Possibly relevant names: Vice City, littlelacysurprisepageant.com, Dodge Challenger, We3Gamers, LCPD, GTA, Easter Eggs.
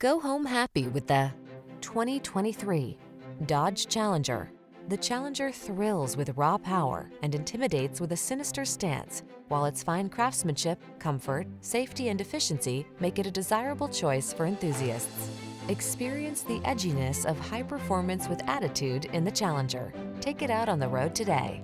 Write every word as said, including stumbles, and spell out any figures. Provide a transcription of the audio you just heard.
Go home happy with the twenty twenty-three Dodge Challenger. The Challenger thrills with raw power and intimidates with a sinister stance, while its fine craftsmanship, comfort, safety, and efficiency make it a desirable choice for enthusiasts. Experience the edginess of high performance with attitude in the Challenger. Take it out on the road today.